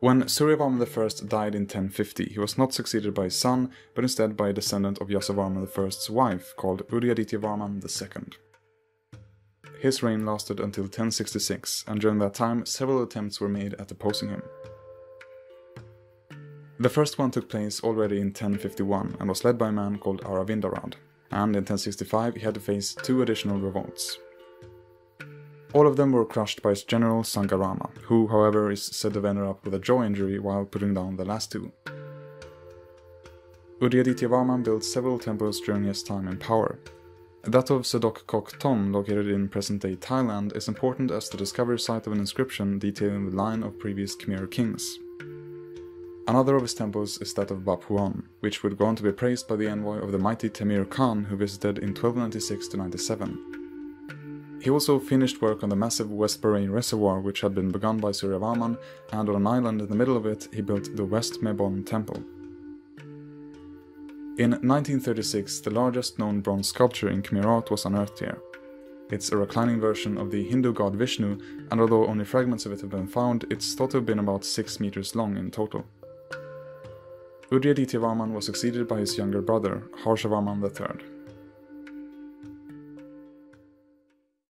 When Suryavarman I died in 1050, he was not succeeded by his son, but instead by a descendant of Yasovarman I's wife, called Udayadityavarman II. His reign lasted until 1066, and during that time several attempts were made at deposing him. The first one took place already in 1051, and was led by a man called Aravindarad, and in 1065 he had to face two additional revolts. All of them were crushed by his general Sangarama, who however is said to have ended up with a jaw injury while putting down the last two. Udayadityavarman built several temples during his time in power. That of Sdok Kok Thom, located in present-day Thailand, is important as the discovery site of an inscription detailing the line of previous Khmer kings. Another of his temples is that of Baphuon, which would go on to be praised by the envoy of the mighty Tamir Khan, who visited in 1296–97. He also finished work on the massive West Baray Reservoir, which had been begun by Suryavarman, and on an island in the middle of it, he built the West Mebon Temple. In 1936, the largest known bronze sculpture in Khmer art was unearthed here. It's a reclining version of the Hindu god Vishnu, and although only fragments of it have been found, it's thought to have been about 6 meters long in total. Udayadityavarman was succeeded by his younger brother, Harshavarman III.